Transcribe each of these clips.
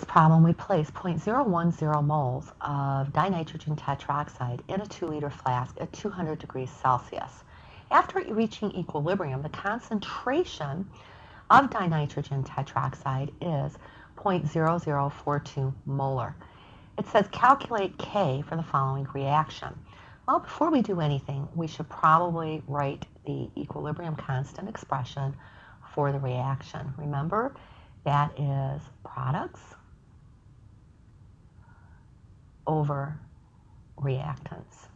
this problem, we place 0.010 moles of dinitrogen tetroxide in a 2-liter flask at 200 degrees Celsius. After reaching equilibrium, the concentration of dinitrogen tetroxide is 0.0042 molar. It says calculate K for the following reaction. Well, before we do anything, we should probably write the equilibrium constant expression for the reaction. Remember, that is products over reactants.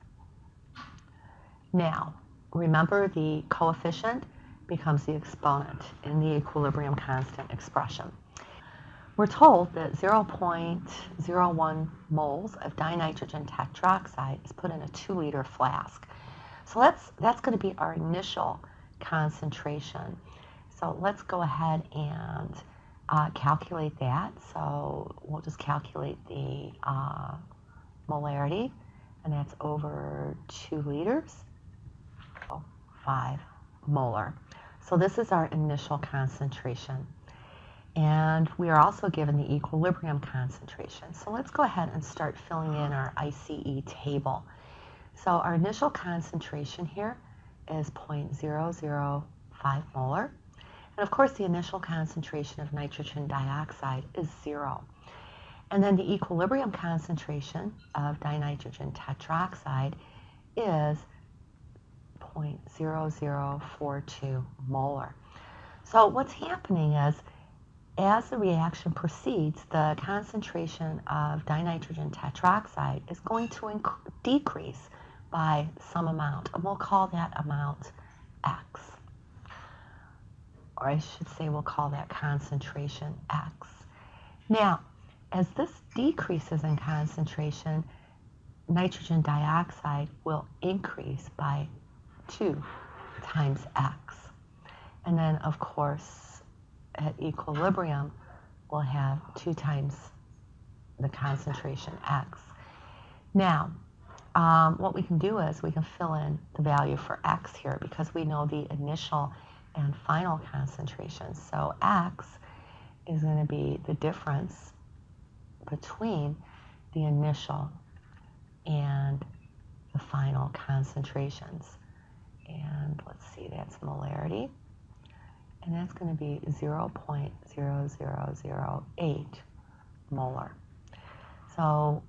Now, remember the coefficient becomes the exponent in the equilibrium constant expression. We're told that 0.01 moles of dinitrogen tetroxide is put in a 2-liter flask. So that's going to be our initial concentration. So let's go ahead and calculate that. So we'll just calculate the molarity, and that's over 2 liters, 5 molar. So this is our initial concentration. And we are also given the equilibrium concentration. So let's go ahead and start filling in our ICE table. So our initial concentration here is 0.005 molar. And of course, the initial concentration of nitrogen dioxide is 0. And then the equilibrium concentration of dinitrogen tetroxide is 0.0042 molar. So what's happening is, as the reaction proceeds, the concentration of dinitrogen tetroxide is going to decrease by some amount, and we'll call that amount X. Or I should say we'll call that concentration X. Now, as this decreases in concentration, nitrogen dioxide will increase by 2 times X. And then, of course, at equilibrium, we'll have 2 times the concentration X. Now, what we can do is we can fill in the value for X here, because we know the initial and final concentration. So X is going to be the difference between the initial and the final concentrations. And let's see, that's molarity. And that's going to be 0.0008 molar. So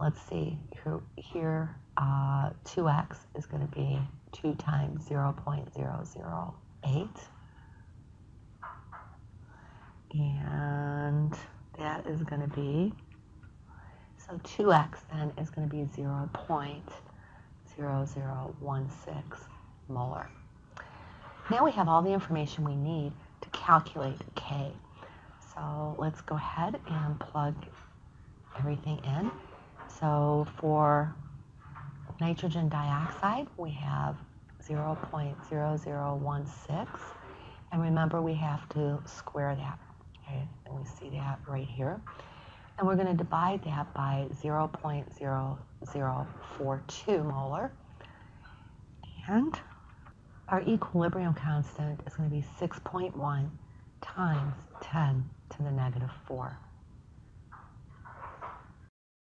let's see, here 2x is going to be 2 times 0.008. And that is going to be, so 2x then is going to be 0.0016 molar. Now we have all the information we need to calculate K. So let's go ahead and plug everything in. So for nitrogen dioxide, we have 0.0016. And remember, we have to square that. Okay, and we see that right here. And we're going to divide that by 0.0042 molar. And our equilibrium constant is going to be 6.1 times 10 to the negative 4.